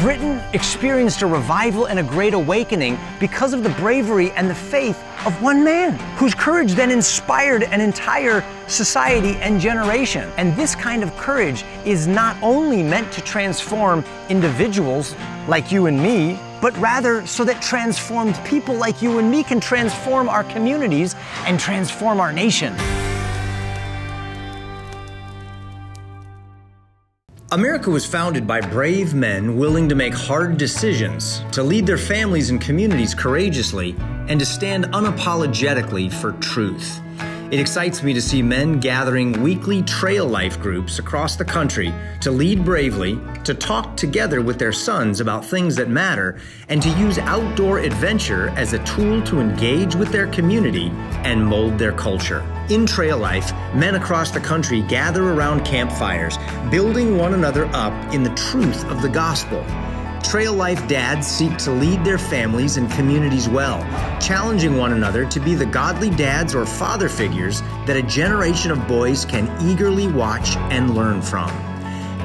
Britain experienced a revival and a great awakening because of the bravery and the faith of one man, whose courage then inspired an entire society and generation. And this kind of courage is not only meant to transform individuals like you and me, but rather so that transformed people like you and me can transform our communities and transform our nation. America was founded by brave men willing to make hard decisions, to lead their families and communities courageously, and to stand unapologetically for truth. It excites me to see men gathering weekly trail life groups across the country to lead bravely, to talk together with their sons about things that matter, and to use outdoor adventure as a tool to engage with their community and mold their culture. In trail life, men across the country gather around campfires, building one another up in the truth of the gospel. Trail life dads seek to lead their families and communities well, challenging one another to be the godly dads or father figures that a generation of boys can eagerly watch and learn from.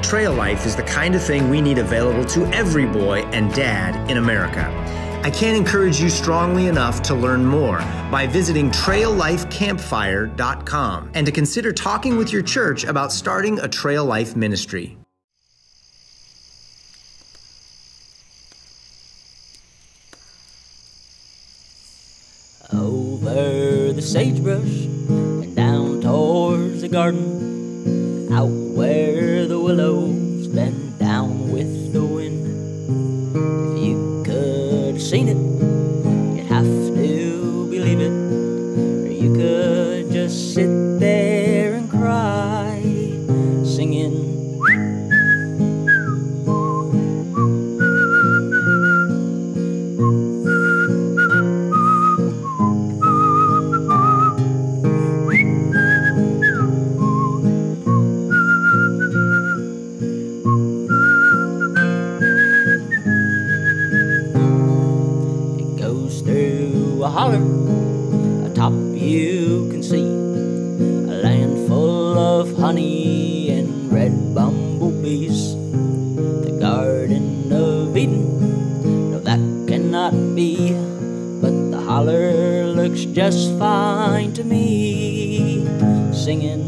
Trail life is the kind of thing we need available to every boy and dad in America. I can't encourage you strongly enough to learn more by visiting TrailLifeCampfire.com and to consider talking with your church about starting a Trail Life ministry. Over the sagebrush and down towards the garden, out where the willows bend down with the wind. If you could have seen it, you'd have to believe it, or you could just sit there and cry, singing. Atop you can see a land full of honey and red bumblebees. The Garden of Eden, no that cannot be, but the holler looks just fine to me, singing.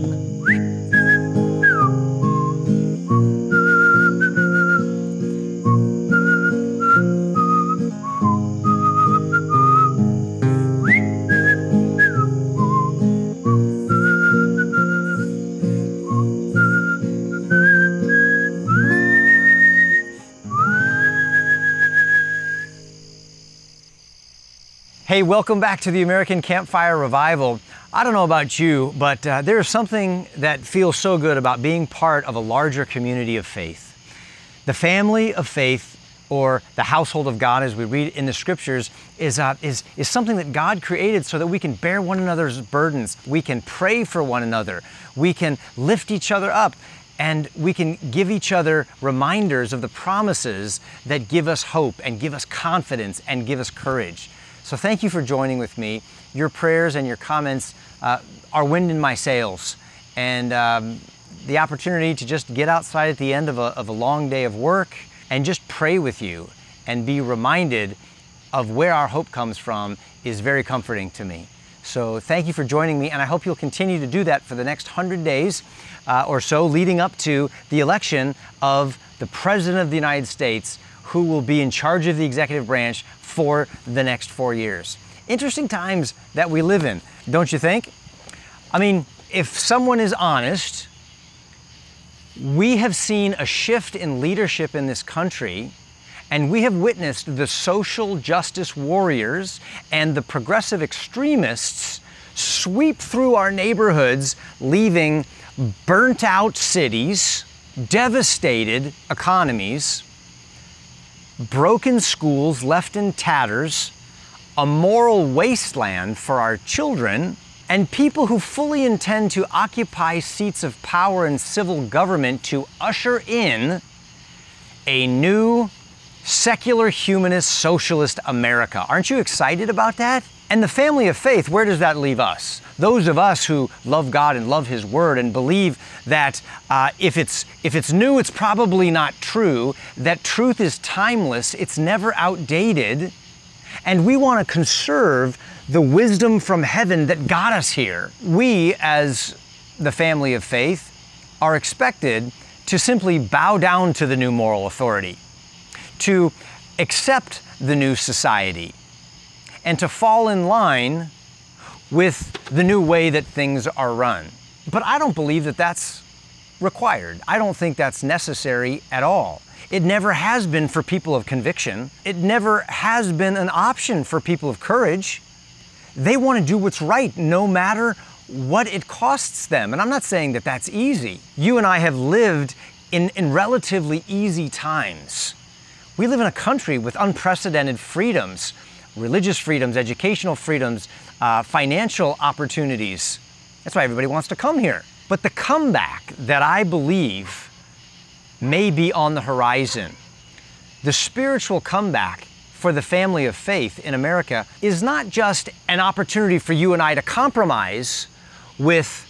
Hey, welcome back to the American Campfire Revival. I don't know about you, but there is something that feels so good about being part of a larger community of faith. The family of faith, or the household of God as we read in the scriptures, is something that God created so that we can bear one another's burdens, we can pray for one another, we can lift each other up, and we can give each other reminders of the promises that give us hope and give us confidence and give us courage. So thank you for joining with me. Your prayers and your comments are wind in my sails. And the opportunity to just get outside at the end of a long day of work and just pray with you and be reminded of where our hope comes from is very comforting to me. So thank you for joining me, and I hope you'll continue to do that for the next 100 days or so leading up to the election of the President of the United States, who will be in charge of the executive branch for the next 4 years. Interesting times that we live in, don't you think? I mean, if someone is honest, we have seen a shift in leadership in this country, and we have witnessed the social justice warriors and the progressive extremists sweep through our neighborhoods, leaving burnt out cities, devastated economies, broken schools left in tatters, a moral wasteland for our children, and people who fully intend to occupy seats of power in civil government to usher in a new secular humanist socialist America. Aren't you excited about that? And the family of faith, where does that leave us? Those of us who love God and love His Word and believe that if it's new, it's probably not true, that truth is timeless, it's never outdated, and we want to conserve the wisdom from heaven that got us here. We, as the family of faith, are expected to simply bow down to the new moral authority, to accept the new society, and to fall in line with the new way that things are run. But I don't believe that that's required. I don't think that's necessary at all. It never has been for people of conviction. It never has been an option for people of courage. They want to do what's right no matter what it costs them. And I'm not saying that that's easy. You and I have lived in relatively easy times. We live in a country with unprecedented freedoms, religious freedoms, educational freedoms, financial opportunities. That's why everybody wants to come here. But the comeback that I believe may be on the horizon, the spiritual comeback for the family of faith in America, is not just an opportunity for you and I to compromise with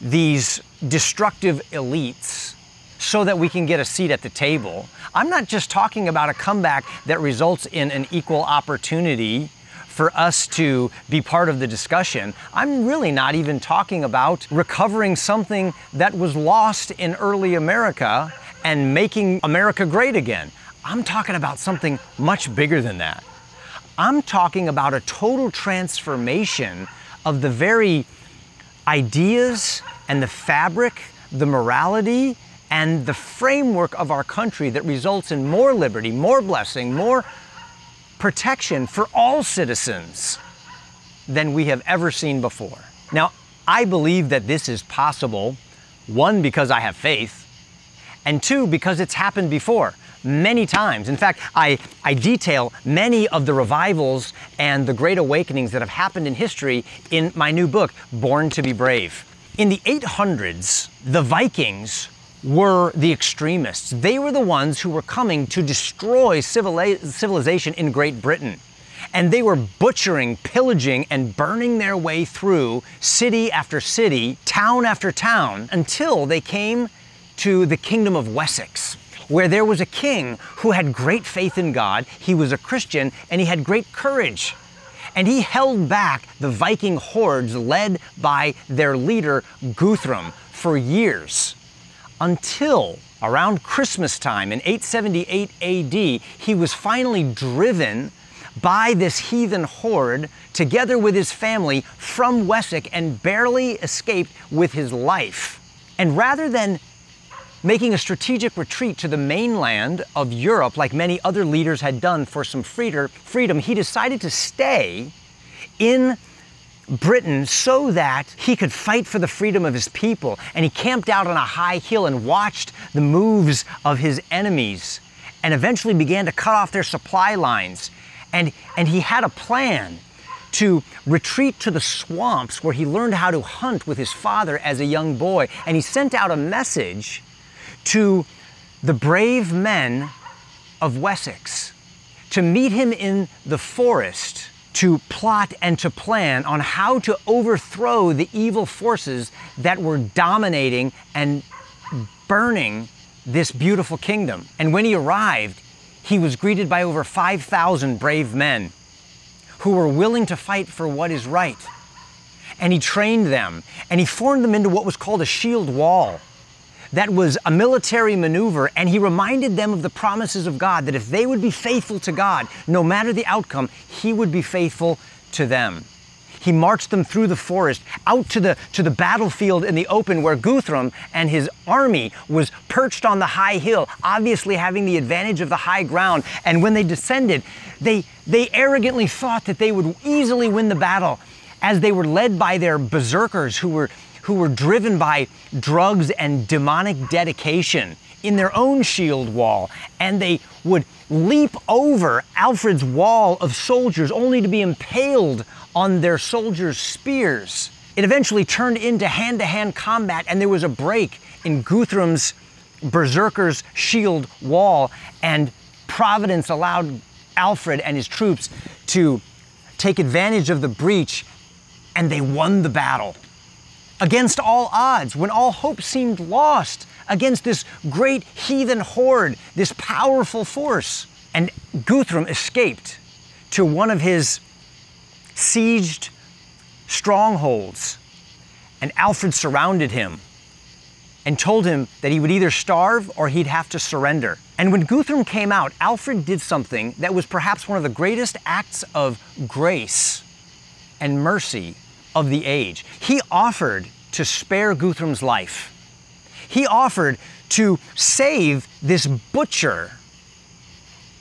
these destructive elites so that we can get a seat at the table. I'm not just talking about a comeback that results in an equal opportunity for us to be part of the discussion. I'm really not even talking about recovering something that was lost in early America and making America great again. I'm talking about something much bigger than that. I'm talking about a total transformation of the very ideas and the fabric, the morality, and the framework of our country that results in more liberty, more blessing, more protection for all citizens than we have ever seen before. Now, I believe that this is possible, one, because I have faith, and two, because it's happened before, many times. In fact, I detail many of the revivals and the great awakenings that have happened in history in my new book, Born to Be Brave. In the 800s, the Vikings were the extremists. They were the ones who were coming to destroy civilization in Great Britain. And they were butchering, pillaging, and burning their way through city after city, town after town, until they came to the kingdom of Wessex, where there was a king who had great faith in God. He was a Christian, and he had great courage. And he held back the Viking hordes led by their leader, Guthrum, for years, until around Christmas time in 878 AD, he was finally driven by this heathen horde together with his family from Wessex and barely escaped with his life. And rather than making a strategic retreat to the mainland of Europe like many other leaders had done for some freedom, he decided to stay in Britain so that he could fight for the freedom of his people. And he camped out on a high hill and watched the moves of his enemies and eventually began to cut off their supply lines. And he had a plan to retreat to the swamps where he learned how to hunt with his father as a young boy. And he sent out a message to the brave men of Wessex to meet him in the forest, to plot and to plan on how to overthrow the evil forces that were dominating and burning this beautiful kingdom. And when he arrived, he was greeted by over 5,000 brave men who were willing to fight for what is right. And he trained them, and he formed them into what was called a shield wall. That was a military maneuver, and he reminded them of the promises of God, that if they would be faithful to God, no matter the outcome, he would be faithful to them. He marched them through the forest, out to the battlefield in the open where Guthrum and his army was perched on the high hill, obviously having the advantage of the high ground. And when they descended, they arrogantly thought that they would easily win the battle, as they were led by their berserkers who were driven by drugs and demonic dedication in their own shield wall, and they would leap over Alfred's wall of soldiers only to be impaled on their soldiers' spears. It eventually turned into hand-to-hand combat, and there was a break in Guthrum's berserker's shield wall, and Providence allowed Alfred and his troops to take advantage of the breach, and they won the battle. Against all odds, when all hope seemed lost, against this great heathen horde, this powerful force. And Guthrum escaped to one of his sieged strongholds, and Alfred surrounded him and told him that he would either starve or he'd have to surrender. And when Guthrum came out, Alfred did something that was perhaps one of the greatest acts of grace and mercy of the age. He offered to spare Guthrum's life. He offered to save this butcher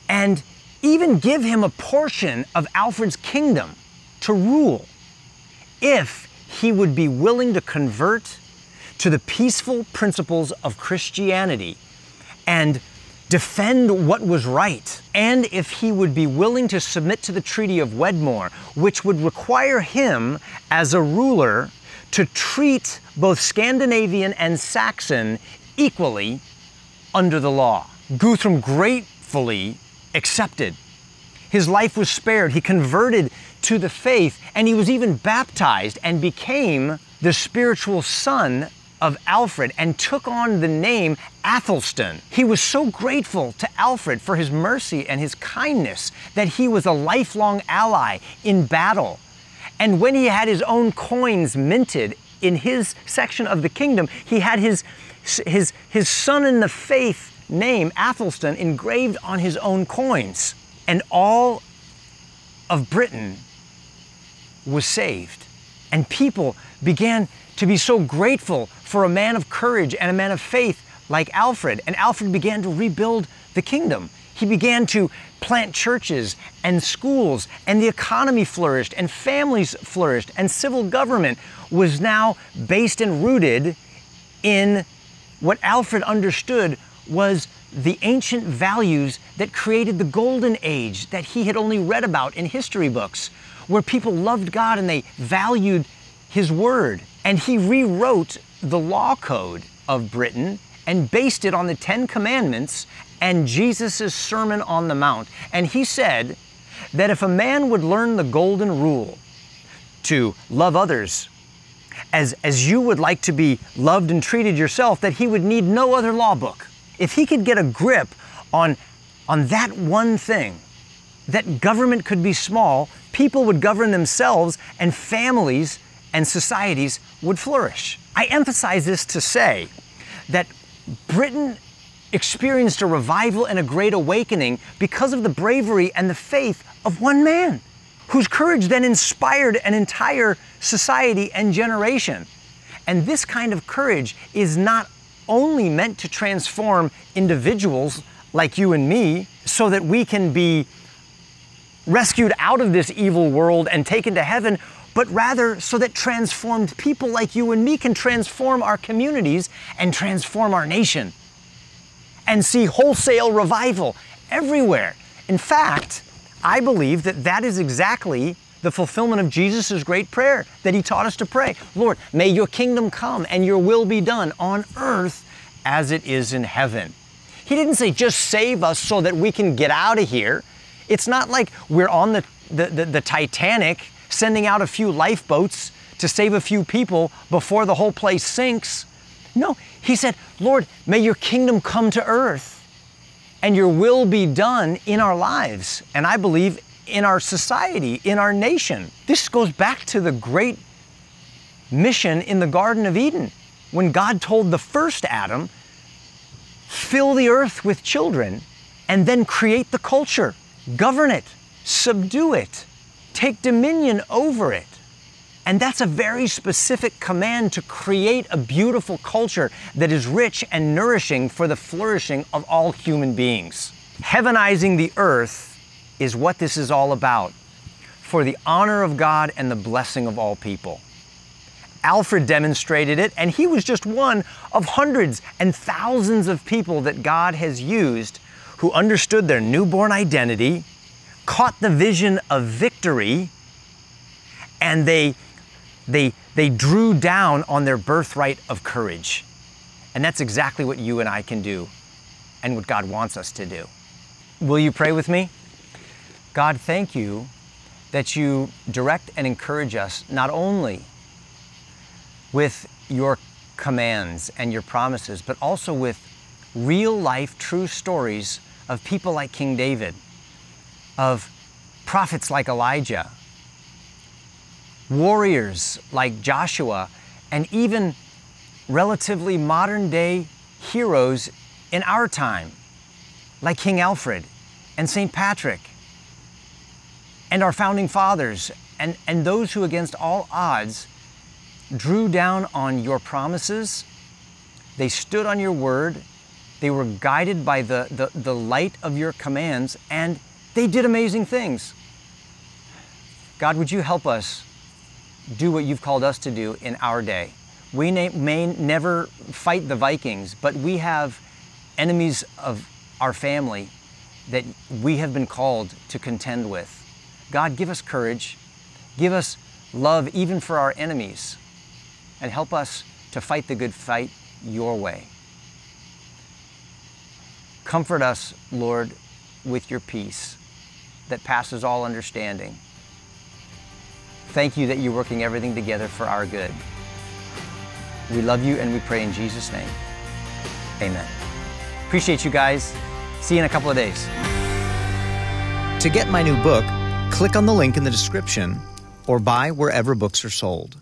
and even give him a portion of Alfred's kingdom to rule if he would be willing to convert to the peaceful principles of Christianity and defend what was right, and if he would be willing to submit to the Treaty of Wedmore, which would require him as a ruler to treat both Scandinavian and Saxon equally under the law. Guthrum gratefully accepted. His life was spared. He converted to the faith, and he was even baptized and became the spiritual son of Alfred and took on the name Athelstan. He was so grateful to Alfred for his mercy and his kindness that he was a lifelong ally in battle. And when he had his own coins minted in his section of the kingdom, he had his son in the faith name, Athelstan, engraved on his own coins. And all of Britain was saved. And people began to be so grateful for a man of courage and a man of faith like Alfred. And Alfred began to rebuild the kingdom. He began to plant churches and schools, and the economy flourished, and families flourished, and civil government was now based and rooted in what Alfred understood was the ancient values that created the golden age that he had only read about in history books, where people loved God and they valued His Word. And he rewrote the law code of Britain and based it on the Ten Commandments and Jesus' Sermon on the Mount. And he said that if a man would learn the golden rule to love others as you would like to be loved and treated yourself, that he would need no other law book. If he could get a grip on that one thing, that government could be small, people would govern themselves, and families and societies would flourish. I emphasize this to say that Britain experienced a revival and a great awakening because of the bravery and the faith of one man, whose courage then inspired an entire society and generation. And this kind of courage is not only meant to transform individuals like you and me so that we can be rescued out of this evil world and taken to heaven, but rather so that transformed people like you and me can transform our communities and transform our nation and see wholesale revival everywhere. In fact, I believe that that is exactly the fulfillment of Jesus' great prayer that he taught us to pray. Lord, may your kingdom come and your will be done on earth as it is in heaven. He didn't say just save us so that we can get out of here. It's not like we're on the Titanic sending out a few lifeboats to save a few people before the whole place sinks. No, he said, Lord, may your kingdom come to earth and your will be done in our lives. And I believe in our society, in our nation. This goes back to the great mission in the Garden of Eden, when God told the first Adam, fill the earth with children and then create the culture. Govern it, subdue it, take dominion over it. And that's a very specific command to create a beautiful culture that is rich and nourishing for the flourishing of all human beings. Heavenizing the earth is what this is all about, for the honor of God and the blessing of all people. Alfred demonstrated it, and he was just one of hundreds and thousands of people that God has used who understood their newborn identity, caught the vision of victory, and they drew down on their birthright of courage. And that's exactly what you and I can do and what God wants us to do. Will you pray with me? God, thank you that you direct and encourage us not only with your commands and your promises, but also with real life, true stories of people like King David, of prophets like Elijah, warriors like Joshua, and even relatively modern day heroes in our time, like King Alfred and St. Patrick, and our founding fathers, and those who against all odds drew down on your promises. They stood on your word. They were guided by the light of your commands, and they did amazing things. God, would you help us do what you've called us to do in our day? We may never fight the Vikings, but we have enemies of our family that we have been called to contend with. God, give us courage, give us love even for our enemies, and help us to fight the good fight your way. Comfort us, Lord, with your peace that passes all understanding. Thank you that you're working everything together for our good. We love you and we pray in Jesus' name. Amen. Appreciate you guys. See you in a couple of days. To get my new book, click on the link in the description or buy wherever books are sold.